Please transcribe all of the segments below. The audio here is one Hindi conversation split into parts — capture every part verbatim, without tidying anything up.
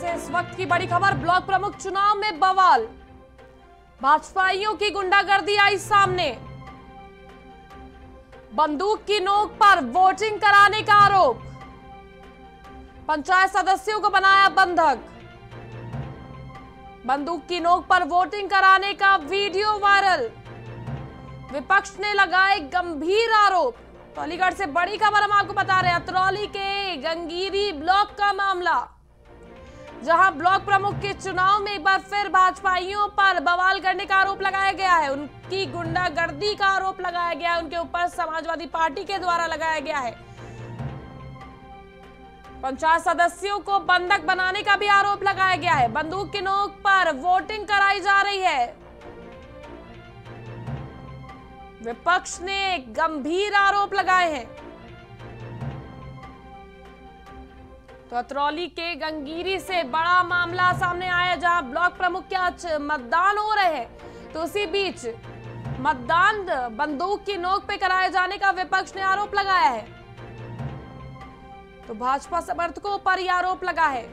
से इस वक्त की बड़ी खबर, ब्लॉक प्रमुख चुनाव में बवाल, भाजपाइयों की गुंडागर्दी आई सामने, बंदूक की नोक पर वोटिंग कराने का आरोप, पंचायत सदस्यों को बनाया बंधक, बंदूक की नोक पर वोटिंग कराने का वीडियो वायरल, विपक्ष ने लगाए गंभीर आरोप। तो अलीगढ़ से बड़ी खबर हम आपको बता रहे हैं, अतरौली के गंगीरी ब्लॉक का मामला, जहां ब्लॉक प्रमुख के चुनाव में एक बार फिर भाजपाइयों पर बवाल करने का आरोप लगाया गया है, उनकी गुंडागर्दी का आरोप लगाया गया है, उनके ऊपर समाजवादी पार्टी के द्वारा लगाया गया है, पंचायत सदस्यों को बंधक बनाने का भी आरोप लगाया गया है, बंदूक की नोक पर वोटिंग कराई जा रही है, विपक्ष ने गंभीर आरोप लगाए हैं। तो अतरौली के गंगीरी से बड़ा मामला सामने आया, जहां ब्लॉक प्रमुख के आज मतदान हो रहे हैं, तो उसी बीच मतदान बंदूक की नोक पे कराए जाने का विपक्ष ने आरोप लगाया है। तो भाजपा समर्थकों पर यह आरोप लगा है।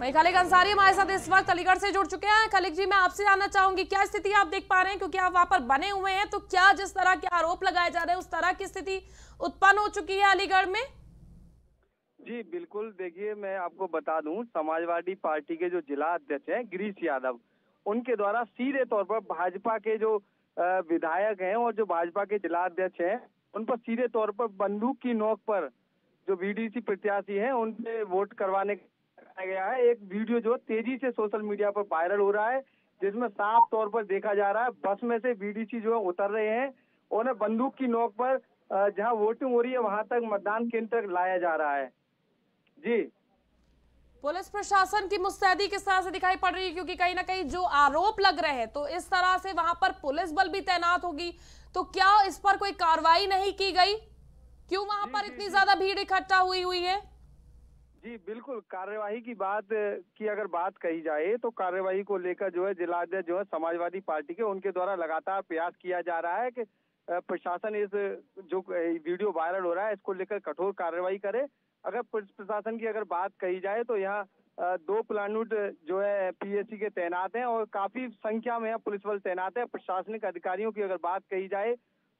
मैं खालिक अंसारी हमारे साथ इस वक्त अलीगढ़ से जुड़ चुके हैं। खालिक जी, मैं आपसे जानना चाहूंगी, क्या स्थिति आप देख पा रहे हैं, क्योंकि आप वहां पर बने हुए हैं, तो क्या जिस तरह के आरोप लगाए जा रहे हैं उस तरह की स्थिति उत्पन्न हो चुकी है अलीगढ़ में? जी बिल्कुल, देखिए मैं आपको बता दूं, समाजवादी पार्टी के जो जिला अध्यक्ष हैं गिरीश यादव, उनके द्वारा सीधे तौर पर भाजपा के जो विधायक हैं और जो भाजपा के जिला अध्यक्ष हैं उन पर सीधे तौर पर बंदूक की नोक पर जो बीडीसी प्रत्याशी हैं उन पे वोट करवाने गया है। एक वीडियो जो तेजी से सोशल मीडिया पर वायरल हो रहा है, जिसमें साफ तौर पर देखा जा रहा है बस में से बीडीसी जो है उतर रहे हैं, उन्हें बंदूक की नोक पर जहां वोटिंग हो रही है वहां तक मतदान केंद्र तक लाया जा रहा है। जी, पुलिस प्रशासन की मुस्तैदी किस तरह से दिखाई पड़ रही है, क्योंकि कहीं ना कहीं जो आरोप लग रहे हैं तो इस तरह से वहां पर पुलिस बल भी तैनात होगी, तो क्या इस पर कोई कार्रवाई नहीं की गई? क्यों वहां पर इतनी ज्यादा भीड़ इकट्ठा हुई हुई है? जी बिल्कुल, कार्यवाही की बात की अगर बात कही जाए तो कार्यवाही को लेकर जो है जिलाध्यक्ष जो है समाजवादी पार्टी के, उनके द्वारा लगातार प्रयास किया जा रहा है कि प्रशासन इस जो वीडियो वायरल हो रहा है इसको लेकर कठोर कार्रवाई करे। अगर प्रशासन की अगर बात कही जाए तो यहाँ दो प्लानूट जो है पीएसी के तैनात हैं और काफी संख्या में यहाँ पुलिस बल तैनात है। प्रशासनिक अधिकारियों की अगर बात कही जाए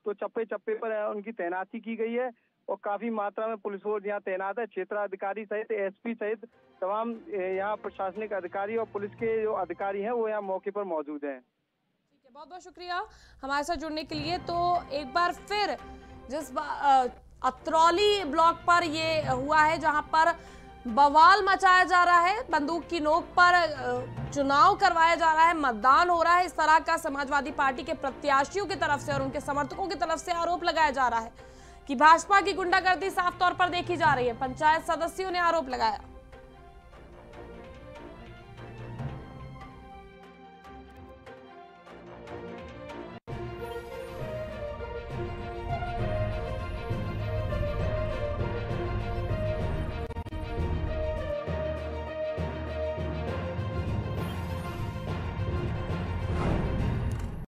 तो चप्पे चप्पे पर उनकी तैनाती की गई है और काफी मात्रा में पुलिस फोर्स यहाँ तैनात है। क्षेत्राधिकारी सहित एसपी सहित तमाम यहाँ प्रशासनिक अधिकारी और पुलिस के जो अधिकारी हैं वो यहाँ मौके पर मौजूद हैं। ठीक है, बहुत बहुत शुक्रिया हमारे साथ जुड़ने के लिए। तो एक बार फिर जिस अतरौली ब्लॉक पर ये हुआ है, जहाँ पर बवाल मचाया जा रहा है, बंदूक की नोक पर चुनाव करवाया जा रहा है, मतदान हो रहा है, इस तरह का समाजवादी पार्टी के प्रत्याशियों की तरफ से और उनके समर्थकों की तरफ से आरोप लगाया जा रहा है कि भाजपा की गुंडागर्दी साफ तौर पर देखी जा रही है। पंचायत सदस्यों ने आरोप लगाया।